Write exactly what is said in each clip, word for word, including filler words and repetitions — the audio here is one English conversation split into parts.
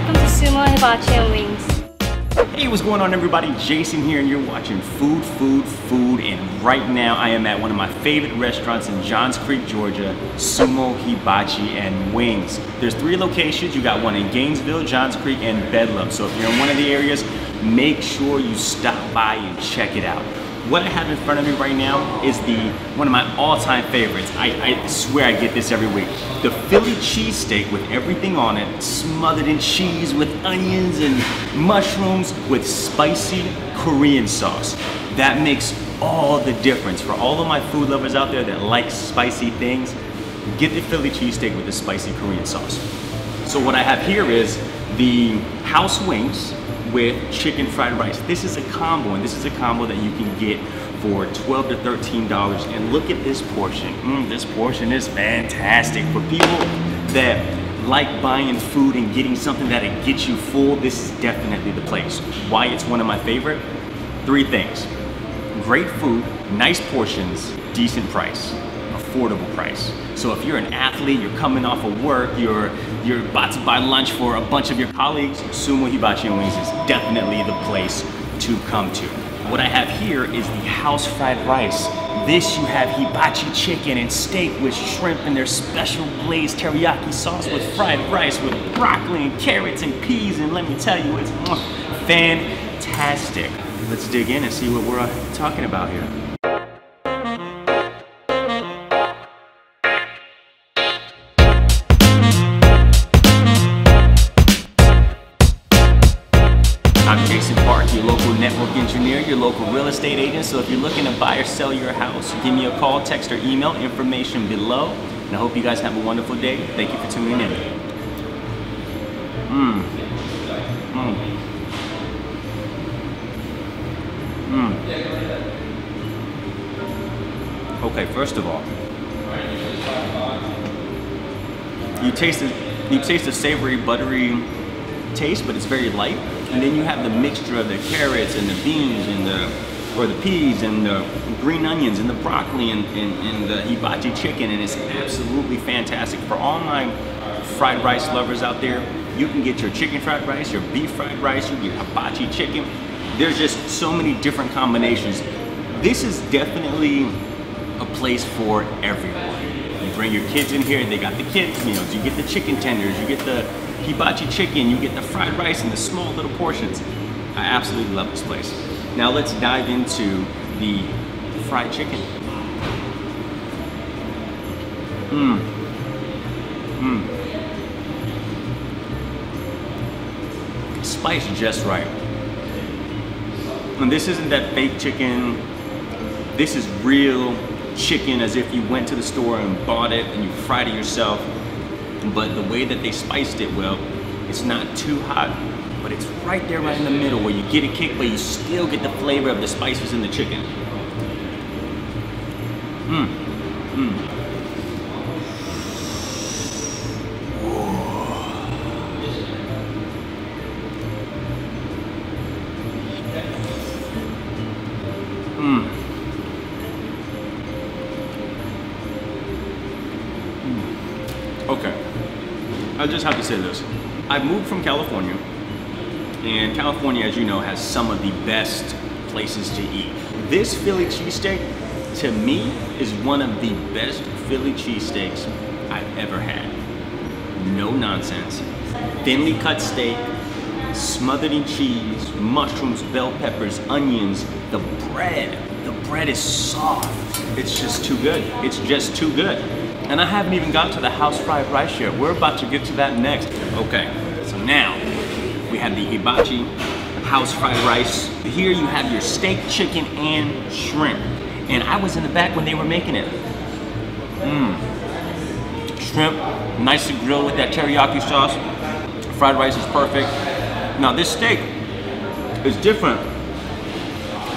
welcome to Sumo Hibachi and Wings. Hey, what's going on everybody? Jason here and you're watching Food, Food, Food, and right now I am at one of my favorite restaurants in Johns Creek, Georgia, Sumo Hibachi and Wings. There's three locations. You got one in Gainesville, Johns Creek, and Bedlam. So if you're in one of the areas, make sure you stop by and check it out. What I have in front of me right now is the one of my all-time favorites. I, I swear I get this every week. The Philly cheesesteak with everything on it, smothered in cheese with onions and mushrooms with spicy Korean sauce. That makes all the difference. For all of my food lovers out there that like spicy things, get the Philly cheesesteak with the spicy Korean sauce. So what I have here is the house wings with chicken fried rice. This is a combo, and this is a combo that you can get for twelve to thirteen dollars. And look at this portion. Mm, this portion is fantastic. For people that like buying food and getting something that'll get you full, this is definitely the place. Why it's one of my favorite? Three things. Great food, nice portions, decent price. Affordable price. So if you're an athlete, you're coming off of work, you're you're about to buy lunch for a bunch of your colleagues, Sumo Hibachi and Wings is definitely the place to come to. What I have here is the house fried rice. This, you have hibachi chicken and steak with shrimp and their special glazed teriyaki sauce with fried rice with broccoli and carrots and peas, and let me tell you, it's fantastic. Let's dig in and see what we're talking about here. I'm Jason Park, your local network engineer, your local real estate agent. So if you're looking to buy or sell your house, give me a call, text, or email, information below. And I hope you guys have a wonderful day. Thank you for tuning in. Mmm. Mmm. Mmm. Okay, first of all, you taste the, you taste the savory, buttery taste, but it's very light. And then you have the mixture of the carrots and the beans and the, or the peas and the green onions and the broccoli and, and, and the hibachi chicken, and it's absolutely fantastic. For all my fried rice lovers out there, you can get your chicken fried rice, your beef fried rice, you can get hibachi chicken. There's just so many different combinations. This is definitely a place for everyone. You bring your kids in here, they got the kids meals, you get the chicken tenders, you get the hibachi chicken, you get the fried rice in the small little portions. I absolutely love this place. Now let's dive into the fried chicken. Mmm. Mmm. Spice just right. And this isn't that fake chicken. This is real chicken, as if you went to the store and bought it and you fried it yourself. But the way that they spiced it, well, it's not too hot, but it's right there, right in the middle, where you get a kick, but you still get the flavor of the spices in the chicken. Mmm. Mmm. Okay, I just have to say this. I moved from California, and California, as you know, has some of the best places to eat. This Philly cheesesteak, to me, is one of the best Philly cheesesteaks I've ever had. No nonsense. Thinly cut steak, smothered in cheese, mushrooms, bell peppers, onions, the bread. The bread is soft. It's just too good. It's just too good. And I haven't even got to the house fried rice yet. We're about to get to that next. Okay, so now we have the hibachi house fried rice. Here you have your steak, chicken, and shrimp. And I was in the back when they were making it. Mmm. Shrimp, nicely grilled with that teriyaki sauce. Fried rice is perfect. Now this steak is different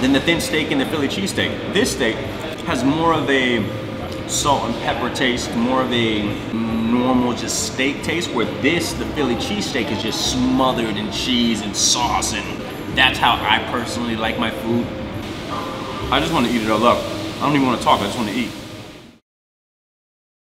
than the thin steak and the Philly cheesesteak. This steak has more of a salt and pepper taste, more of a normal just steak taste, where this, the Philly cheesesteak, is just smothered in cheese and sauce, and that's how I personally like my food. I just want to eat it all up. I don't even want to talk, I just want to eat.